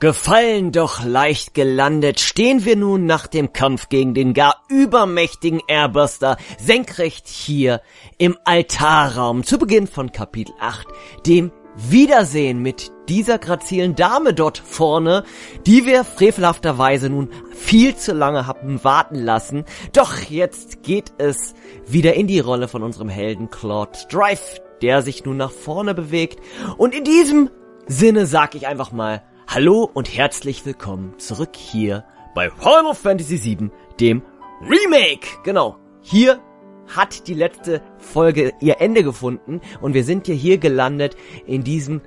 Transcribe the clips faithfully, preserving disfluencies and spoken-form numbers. Gefallen doch leicht gelandet, stehen wir nun nach dem Kampf gegen den gar übermächtigen Airbuster senkrecht hier im Altarraum zu Beginn von Kapitel acht, dem Wiedersehen mit dieser grazilen Dame dort vorne, die wir frevelhafterweise nun viel zu lange haben warten lassen. Doch jetzt geht es wieder in die Rolle von unserem Helden Claude Strife, der sich nun nach vorne bewegt. Und in diesem Sinne sag ich einfach mal, hallo und herzlich willkommen zurück hier bei Final Fantasy sieben, dem Remake. Genau, hier hat die letzte Folge ihr Ende gefunden und wir sind ja hier gelandet in diesem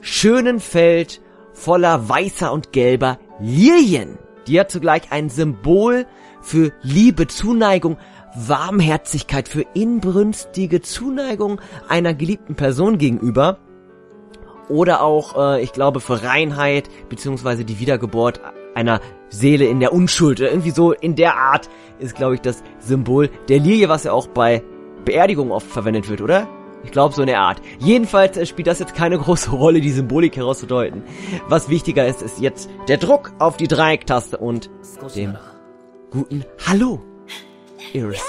schönen Feld voller weißer und gelber Lilien, die ja zugleich ein Symbol für Liebe, Zuneigung, Warmherzigkeit, für inbrünstige Zuneigung einer geliebten Person gegenüber. Oder auch, äh, ich glaube, für Reinheit, beziehungsweise die Wiedergeburt einer Seele in der Unschuld. Irgendwie so in der Art ist, glaube ich, das Symbol der Lilie, was ja auch bei Beerdigungen oft verwendet wird, oder? Ich glaube, so in der Art. Jedenfalls spielt das jetzt keine große Rolle, die Symbolik herauszudeuten. Was wichtiger ist, ist jetzt der Druck auf die Dreiecktaste und dem guten Hallo, Aerith.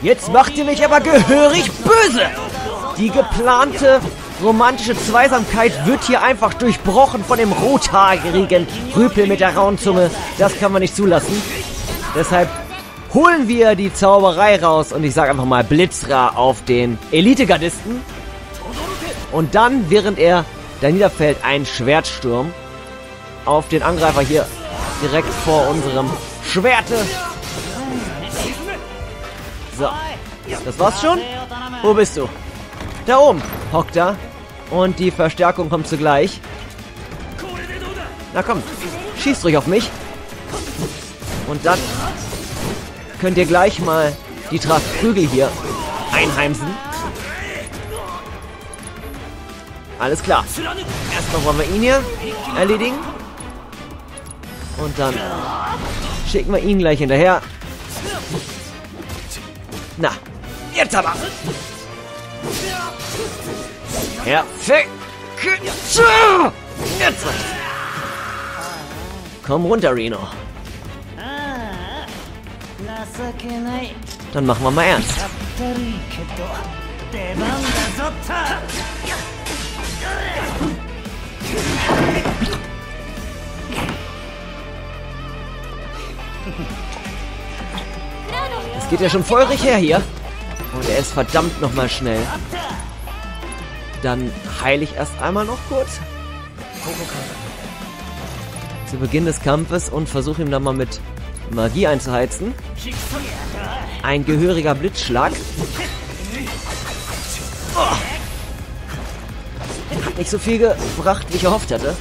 Jetzt macht ihr mich aber gehörig böse! Die geplante romantische Zweisamkeit wird hier einfach durchbrochen von dem rothaarigen Rüpel mit der rauen Zunge. Das kann man nicht zulassen. Deshalb holen wir die Zauberei raus und ich sage einfach mal Blitzra auf den Elitegardisten. Und dann, während er da niederfällt, ein Schwertsturm auf den Angreifer hier direkt vor unserem Schwerte. So, das war's schon. Wo bist du? Da oben hockt er. Und die Verstärkung kommt zugleich. Na komm, schießt ruhig auf mich. Und dann könnt ihr gleich mal die Trachtprügel hier einheimsen. Alles klar. Erstmal wollen wir ihn hier erledigen. Und dann schicken wir ihn gleich hinterher. Na, jetzt aber. Ja, perfekt. Jetzt reicht's. Komm runter, Reno. Dann machen wir mal ernst. Es geht ja schon feurig her hier. Und er ist verdammt nochmal schnell. Dann heile ich erst einmal noch kurz. Zu Beginn des Kampfes und versuche ihm dann mal mit Magie einzuheizen. Ein gehöriger Blitzschlag. Oh. Hat nicht so viel gebracht, wie ich erhofft hatte.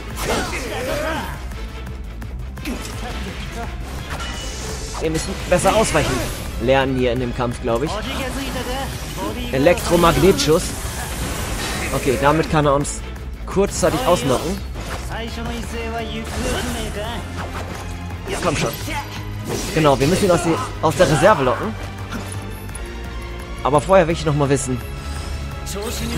Wir müssen besser ausweichen lernen hier in dem Kampf, glaube ich. Elektromagnetschuss. Okay, damit kann er uns kurzzeitig ausnocken. Komm schon. Genau, wir müssen ihn aus, die, aus der Reserve locken. Aber vorher will ich noch mal wissen,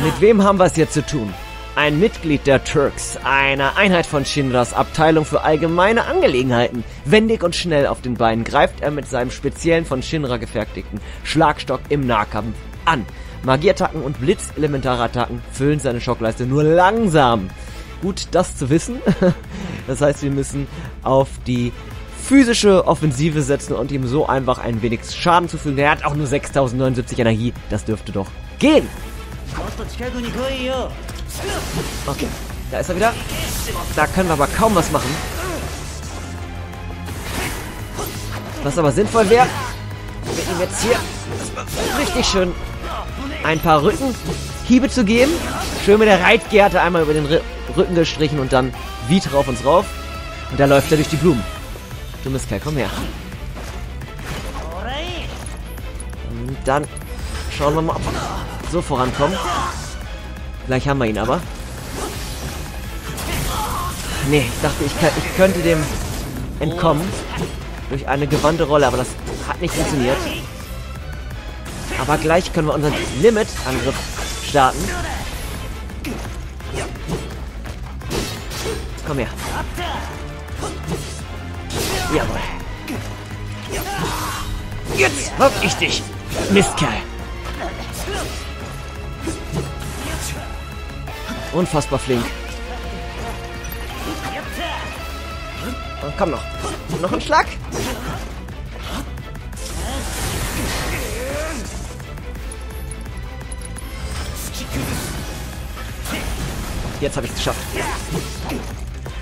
mit wem haben wir es hier zu tun? Ein Mitglied der Turks, einer Einheit von Shinras Abteilung für allgemeine Angelegenheiten. Wendig und schnell auf den Beinen greift er mit seinem speziellen von Shinra gefertigten Schlagstock im Nahkampf an. Magieattacken und Blitz-Elementarattacken füllen seine Schockleiste nur langsam. Gut, das zu wissen. Das heißt, wir müssen auf die physische Offensive setzen und ihm so einfach ein wenig Schaden zufügen. Er hat auch nur sechstausendneunundsiebzig Energie. Das dürfte doch gehen. Okay, da ist er wieder. Da können wir aber kaum was machen. Was aber sinnvoll wäre, wenn ihm jetzt hier richtig schön ein paar Rückenhiebe zu geben. Schön mit der Reitgerte einmal über den Rücken gestrichen und dann wie drauf uns rauf. Und da läuft er durch die Blumen. Dummes Kerl, komm her. Und dann schauen wir mal, ob wir so vorankommen. Gleich haben wir ihn aber. Nee, ich dachte, ich, kann, ich könnte dem entkommen. Durch eine gewandte Rolle, aber das hat nicht funktioniert. Aber gleich können wir unseren Limit-Angriff starten. Komm her. Jawohl. Jetzt hab ich dich, Mistkerl. Unfassbar flink. Und komm noch. Noch ein Schlag. Jetzt habe ich es geschafft.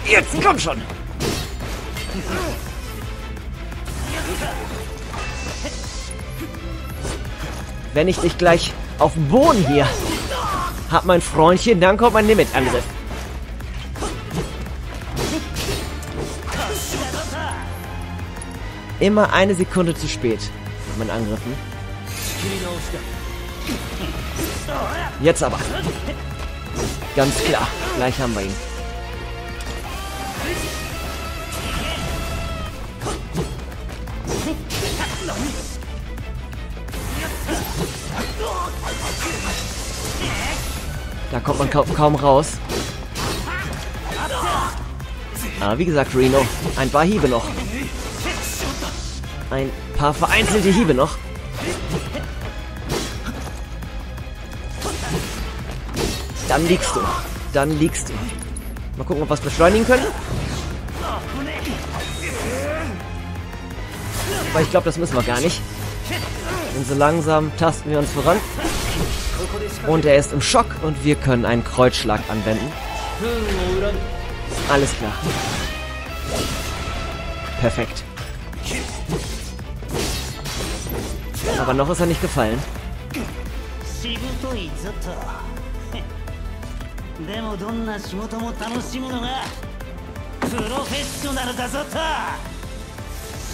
Jetzt, komm schon. Wenn ich dich gleich auf den Boden hier hab, mein Freundchen, dann kommt mein Limit-Angriff. Immer eine Sekunde zu spät mit meinen Angriffen. Jetzt aber. Ganz klar. Gleich haben wir ihn. Da kommt man kaum, kaum raus. Aber wie gesagt, Reno, ein paar Hiebe noch. Ein paar vereinzelte Hiebe noch. Dann liegst du. Dann liegst du. Mal gucken, ob wir es beschleunigen können. Aber ich glaube, das müssen wir gar nicht. Und so langsam tasten wir uns voran. Und er ist im Schock und wir können einen Kreuzschlag anwenden. Alles klar. Perfekt. Aber noch ist er nicht gefallen.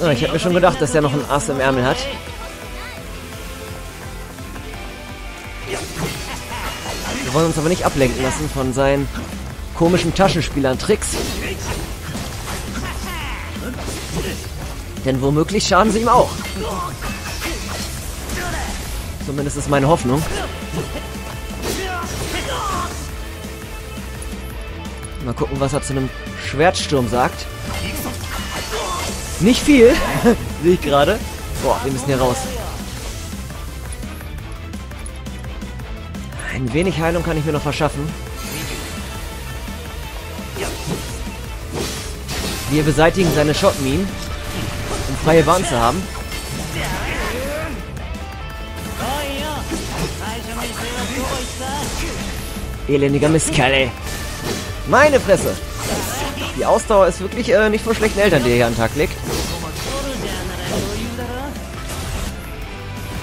Oh, ich hätte mir schon gedacht, dass er noch ein Ass im Ärmel hat. Wir wollen uns aber nicht ablenken lassen von seinen komischen Taschenspielern-Tricks. Denn womöglich schaden sie ihm auch. Zumindest ist meine Hoffnung. Mal gucken, was er zu einem Schwertsturm sagt. Nicht viel, sehe ich gerade. Boah, wir müssen hier raus. Ein wenig Heilung kann ich mir noch verschaffen. Wir beseitigen seine Schockminen, um freie Bahn zu haben. Elendiger Mistkerl. Meine Fresse! Die Ausdauer ist wirklich äh, nicht von schlechten Eltern, die er hier an den Tag legt.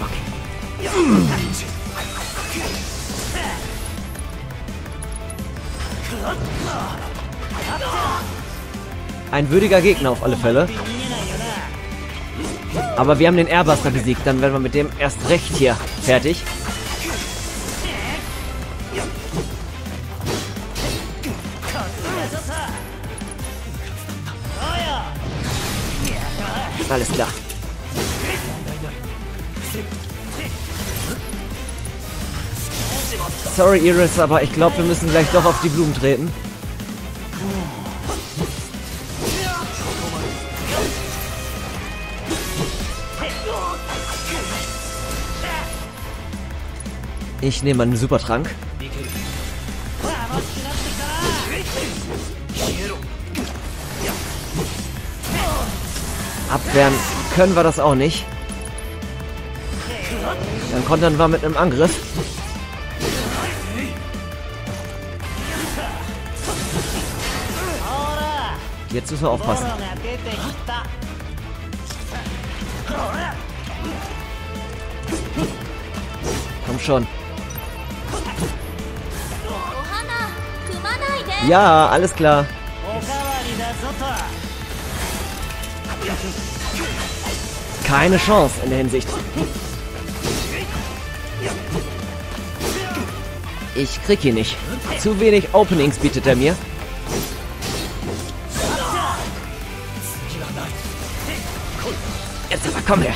Okay. Ein würdiger Gegner auf alle Fälle. Aber wir haben den Airbuster besiegt, dann werden wir mit dem erst recht hier fertig. Alles klar. Sorry, Aerith, aber ich glaube, wir müssen gleich doch auf die Blumen treten. Ich nehme einen Supertrank. Abwehren können wir das auch nicht. Dann kontern wir mit einem Angriff. Jetzt müssen wir aufpassen. Komm schon. Ja, alles klar. Keine Chance in der Hinsicht. Ich krieg ihn nicht. Zu wenig Openings bietet er mir. Jetzt aber, komm her.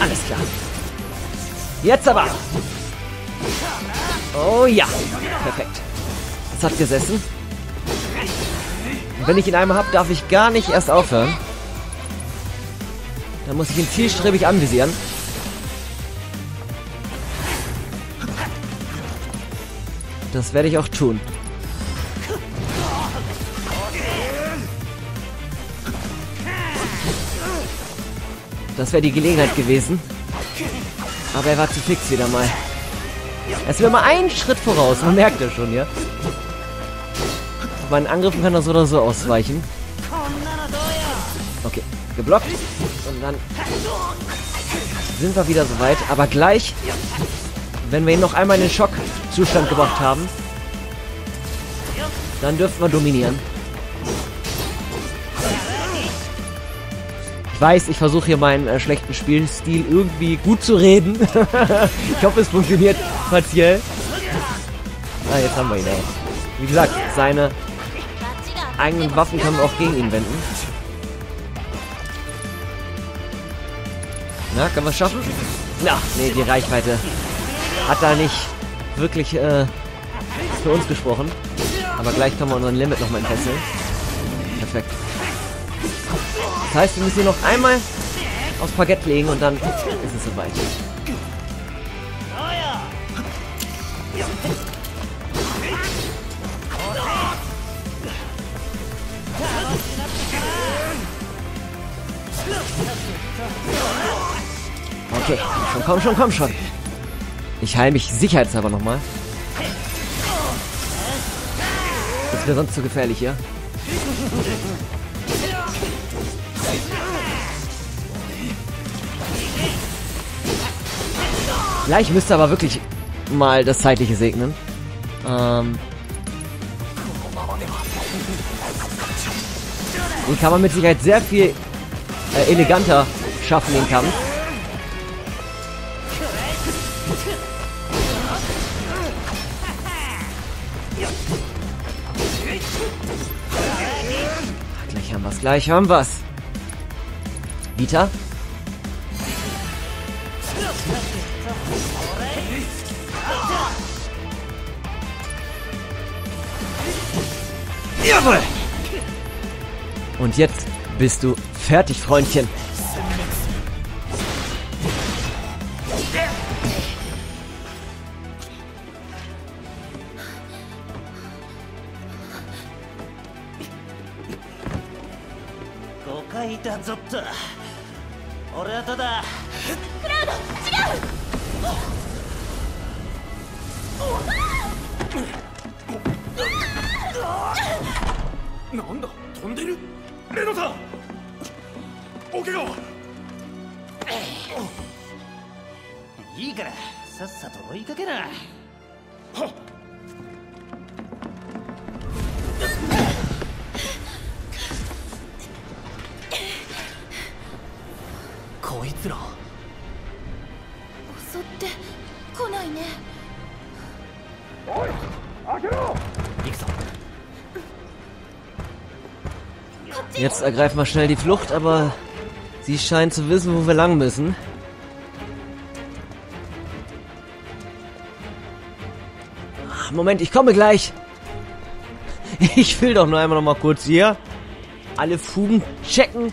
Alles klar. Jetzt aber. Oh ja. Perfekt. Es hat gesessen. Wenn ich ihn einmal habe, darf ich gar nicht erst aufhören. Dann muss ich ihn zielstrebig anvisieren. Das werde ich auch tun. Das wäre die Gelegenheit gewesen. Aber er war zu fix wieder mal. Er ist wieder mal einen Schritt voraus. Man merkt das schon, ja? Meinen Angriffen kann er so oder so ausweichen. Okay, geblockt. Und dann sind wir wieder soweit. Aber gleich, wenn wir ihn noch einmal in den Schockzustand gebracht haben, dann dürfen wir dominieren. Ich weiß, ich versuche hier meinen äh, schlechten Spielstil irgendwie gut zu reden. Ich hoffe, es funktioniert partiell. Ah, jetzt haben wir ihn. Ey. Wie gesagt, seine eigenen Waffen kann man auch gegen ihn wenden. Na, kann man es schaffen? Na, nee, die Reichweite hat da nicht wirklich äh, für uns gesprochen. Aber gleich können wir unseren Limit nochmal entfesseln. Perfekt. Das heißt, wir müssen ihn noch einmal aufs Parkett legen und dann ist es soweit. Okay, schon, komm schon, komm schon. Ich heile mich sicherheitshalber nochmal. Das wäre sonst zu gefährlich hier. Gleich müsste aber wirklich mal das Zeitliche segnen. Ähm. Den kann man mit Sicherheit sehr viel äh, eleganter schaffen, den Kampf. Gleich haben wir's, gleich haben wir's. Vita? Jawohl! Und jetzt bist du fertig, Freundchen. Jetzt ergreifen wir schnell die Flucht, aber sie scheint zu wissen, wo wir lang müssen. Ach, Moment, ich komme gleich. Ich will doch nur einmal noch mal kurz hier alle Fugen checken,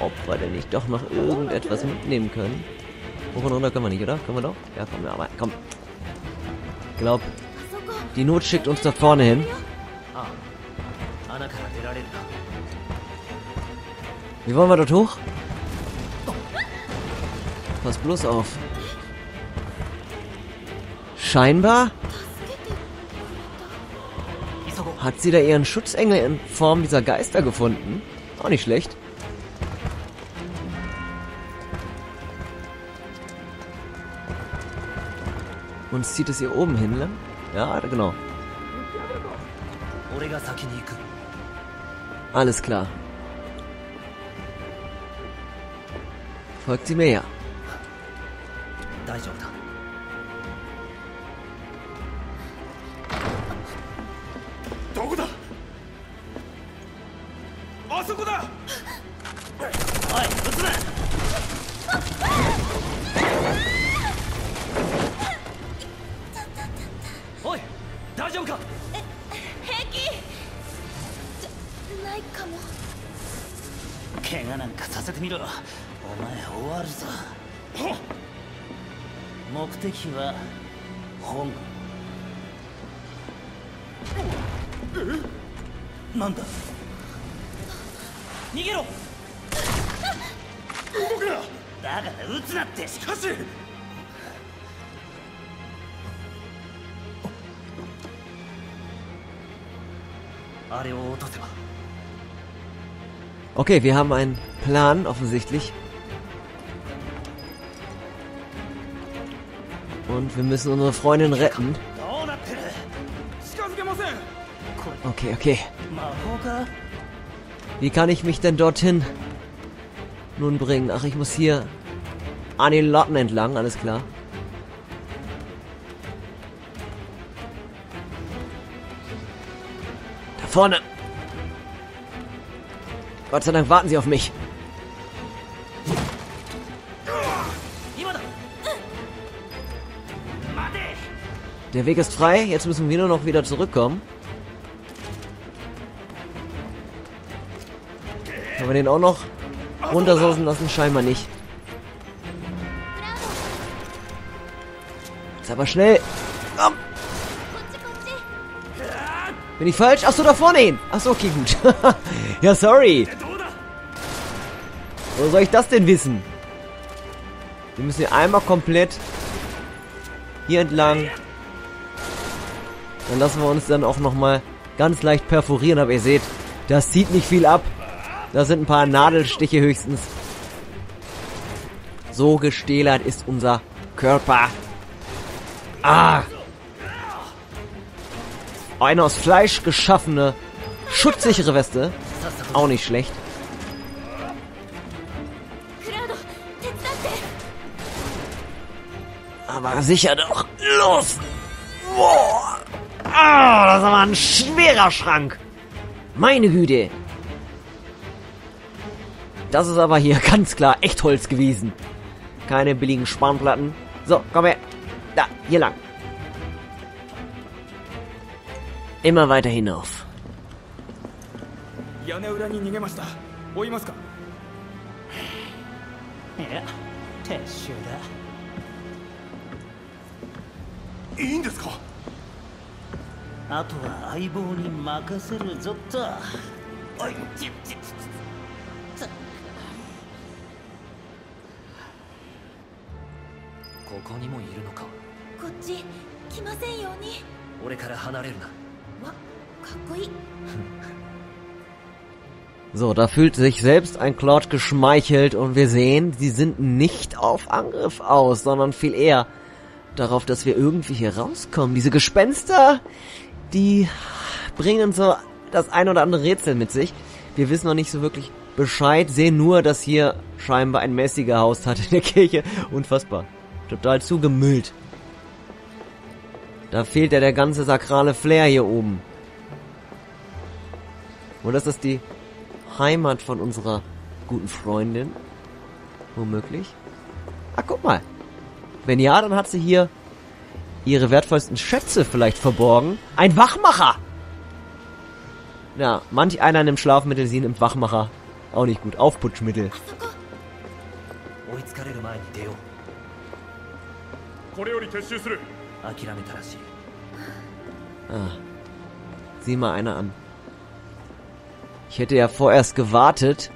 ob wir denn nicht doch noch irgendetwas mitnehmen können. Hoch und runter können wir nicht, oder? Können wir doch? Ja, komm, ja, aber komm. Ich glaub, die Not schickt uns da vorne hin. Wie wollen wir dort hoch? Pass bloß auf. Scheinbar hat sie da ihren Schutzengel in Form dieser Geister gefunden. Auch nicht schlecht. Uns zieht es hier oben hin, ne? Ja, genau. Alles klar. Folgt sie mir ja. Okay, wir haben einen Plan, offensichtlich. Und wir müssen unsere Freundin retten. Okay, okay. Wie kann ich mich denn dorthin nun bringen? Ach, ich muss hier an den Latten entlang, alles klar. Da vorne. Gott sei Dank warten sie auf mich. Der Weg ist frei, jetzt müssen wir nur noch wieder zurückkommen. Können wir den auch noch runtersausen lassen? Scheinbar nicht. Jetzt aber schnell. Komm. Bin ich falsch? Achso, da vorne hin. Achso, okay, gut. Ja, sorry. Wo soll ich das denn wissen? Wir müssen hier einmal komplett hier entlang. Dann lassen wir uns dann auch nochmal ganz leicht perforieren. Aber ihr seht, das zieht nicht viel ab. Da sind ein paar Nadelstiche höchstens. So gestählert ist unser Körper. Ah! Eine aus Fleisch geschaffene, schutzsichere Weste. Auch nicht schlecht. Aber sicher doch. Los! Boah! Ah, das war ein schwerer Schrank. Meine Güte. Das ist aber hier ganz klar Echtholz gewesen. Keine billigen Spanplatten. So, komm her. Da, hier lang. Immer weiter hinauf. So, da fühlt sich selbst ein Claude geschmeichelt und wir sehen, sie sind nicht auf Angriff aus, sondern viel eher darauf, dass wir irgendwie hier rauskommen. Diese Gespenster, die bringen so das ein oder andere Rätsel mit sich. Wir wissen noch nicht so wirklich Bescheid, sehen nur, dass hier scheinbar ein Messi gehaust hat in der Kirche. Unfassbar. Total zugemüllt. Da fehlt ja der ganze sakrale Flair hier oben. Und das ist die Heimat von unserer guten Freundin. Womöglich. Ah, guck mal. Wenn ja, dann hat sie hier ihre wertvollsten Schätze vielleicht verborgen. Ein Wachmacher! Ja, manch einer nimmt Schlafmittel, sie nimmt Wachmacher. Auch nicht gut. Aufputschmittel. Ah. Sieh mal einer an. Ich hätte ja vorerst gewartet,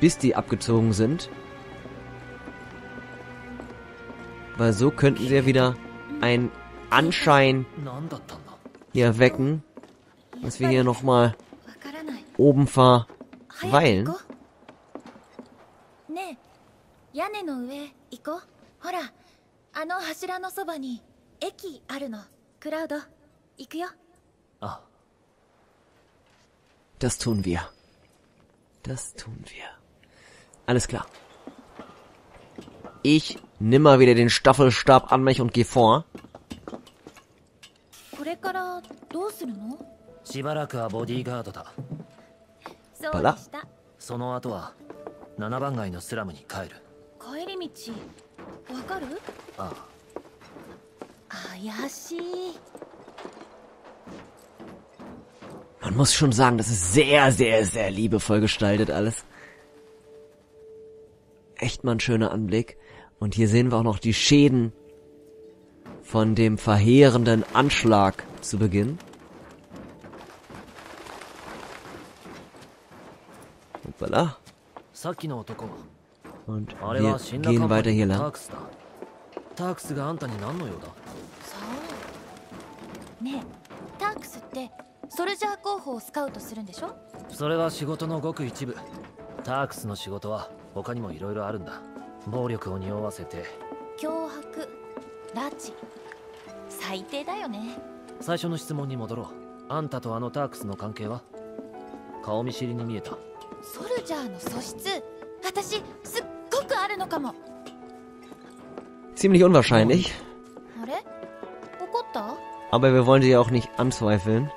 bis die abgezogen sind. Weil so könnten sie ja wieder einen Anschein hier wecken, dass wir hier nochmal oben verweilen. Das tun wir. Das tun wir. Alles klar. Ich nimm mal wieder den Staffelstab an mich und geh vor. Balla. Man muss schon sagen, das ist sehr, sehr, sehr liebevoll gestaltet alles. Echt mal ein schöner Anblick. Und hier sehen wir auch noch die Schäden von dem verheerenden Anschlag zu Beginn. Hoppala. Und wir gehen weiter hier lang. Ziemlich unwahrscheinlich. Aber wir wollen sie ja auch nicht anzweifeln.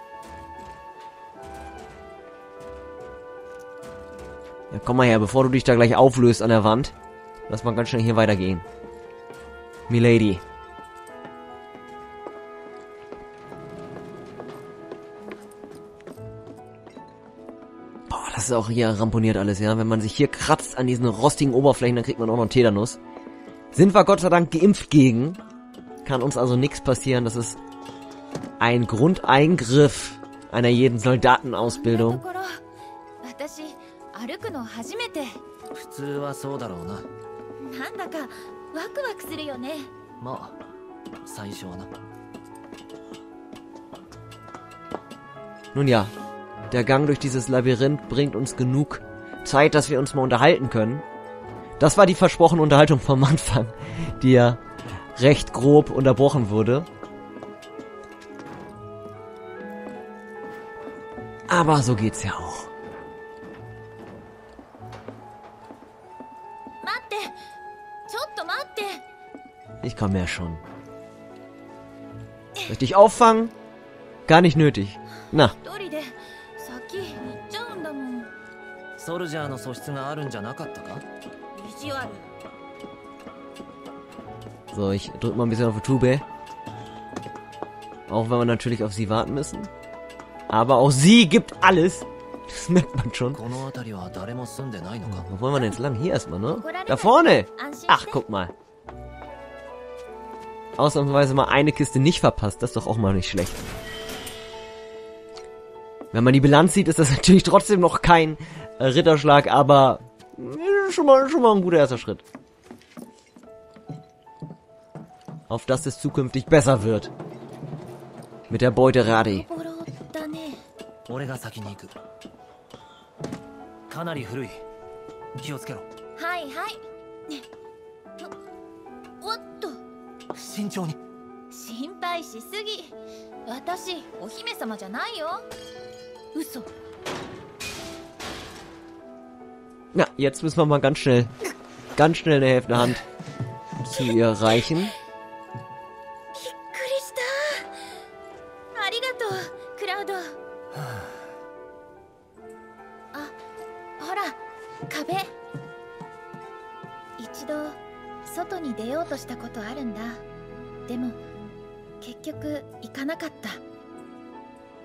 Ja, komm mal her, bevor du dich da gleich auflöst an der Wand. Lass mal ganz schnell hier weitergehen. Milady. Boah, das ist auch hier ramponiert alles, ja. Wenn man sich hier kratzt an diesen rostigen Oberflächen, dann kriegt man auch noch einen Tetanus. Sind wir Gott sei Dank geimpft gegen. Kann uns also nichts passieren. Das ist ein Grundeingriff einer jeden Soldatenausbildung. Nun ja, der Gang durch dieses Labyrinth bringt uns genug Zeit, dass wir uns mal unterhalten können. Das war die versprochene Unterhaltung vom Anfang, die ja recht grob unterbrochen wurde. Aber so geht's ja auch. Ich komme ja schon. Soll ich dich auffangen? Gar nicht nötig. Na. So, ich drück mal ein bisschen auf die Tube. Auch wenn wir natürlich auf sie warten müssen. Aber auch sie gibt alles. Das merkt man schon. Wo wollen wir denn jetzt lang? Hier erstmal, ne? Da vorne! Ach, guck mal. Ausnahmsweise mal eine Kiste nicht verpasst. Das ist doch auch mal nicht schlecht. Wenn man die Bilanz sieht, ist das natürlich trotzdem noch kein äh, Ritterschlag, aber schon mal, schon mal ein guter erster Schritt. Auf dass es zukünftig besser wird. Mit der Beute Radi. Na, jetzt müssen wir mal ganz schnell, ganz schnell eine helfende Hand zu ihr reichen. ほら、壁。一度外に出ようとしたことあるんだ。でも結局行かなかった。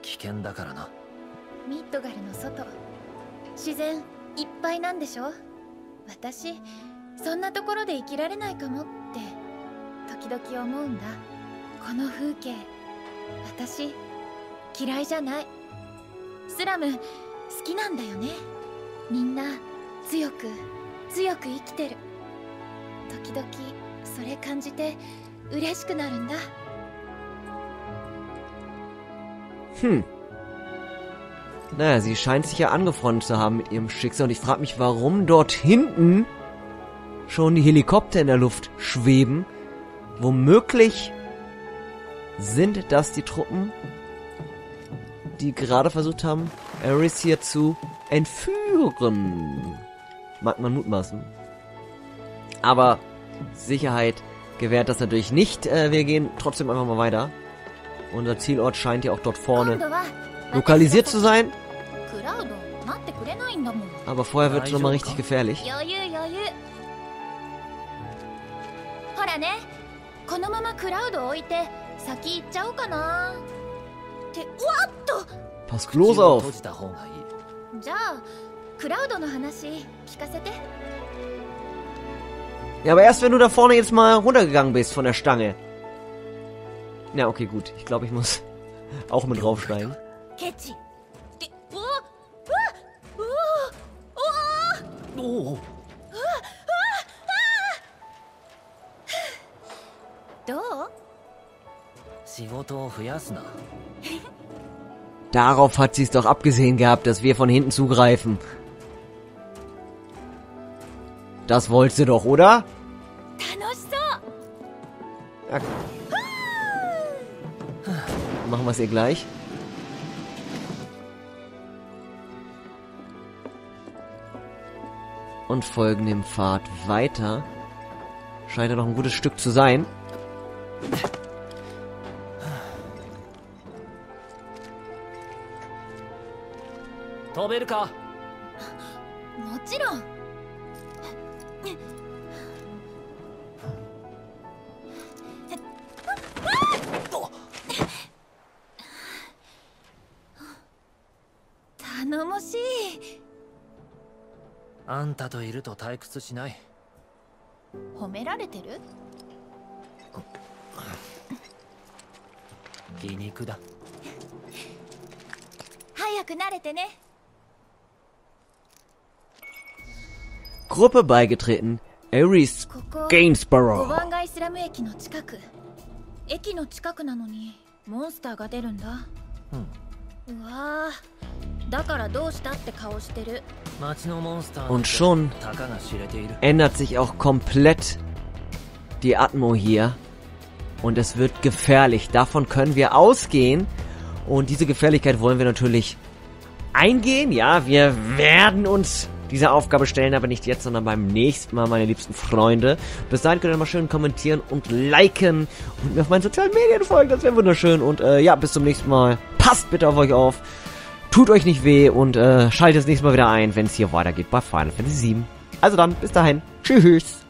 危険だからな。ミッドガルの外、自然いっぱいなんでしょ。私そんなところで生きられないかもって時々思うんだ。この風景、私嫌いじゃない。スラム好きなんだよね。みんな強く強く生きてる。時々それ感じて嬉しくなるんだ。Hm. Naja, sie scheint sich ja angefreundet zu haben mit ihrem Schicksal. Und ich frage mich, warum dort hinten schon die Helikopter in der Luft schweben. Womöglich sind das die Truppen, die gerade versucht haben, Aerith hier zu entführen. Mag man mutmaßen. Aber Sicherheit gewährt das natürlich nicht. Äh, wir gehen trotzdem einfach mal weiter. Unser Zielort scheint ja auch dort vorne lokalisiert zu sein. Aber vorher wird es nochmal richtig gefährlich. Pass bloß auf. Ja, aber erst wenn du da vorne jetzt mal runtergegangen bist von der Stange. Na, ja, okay, gut. Ich glaube, ich muss auch mit draufsteigen. Oh. Darauf hat sie es doch abgesehen gehabt, dass wir von hinten zugreifen. Das wolltest du doch, oder? Ja, okay. Machen wir es ihr gleich. Und folgen dem Pfad weiter. Scheint ja noch ein gutes Stück zu sein. Gruppe beigetreten, Aerith Gainsborough. Hm. わあ、だからどうしたって顔してる。街のモンスター。Und schon ändert sich auch komplett die Atmo hier und es wird gefährlich. Davon können wir ausgehen und diese Gefährlichkeit wollen wir natürlich eingehen. Ja, wir werden uns dieser Aufgabe stellen, aber nicht jetzt, sondern beim nächsten Mal, meine liebsten Freunde. Bis dahin könnt ihr mal schön kommentieren und liken und mir auf meinen sozialen Medien folgen. Das wäre wunderschön und äh, ja, bis zum nächsten Mal. Passt bitte auf euch auf, tut euch nicht weh und äh, schaltet das nächste Mal wieder ein, wenn es hier weitergeht bei Final Fantasy sieben. Also dann, bis dahin, tschüss.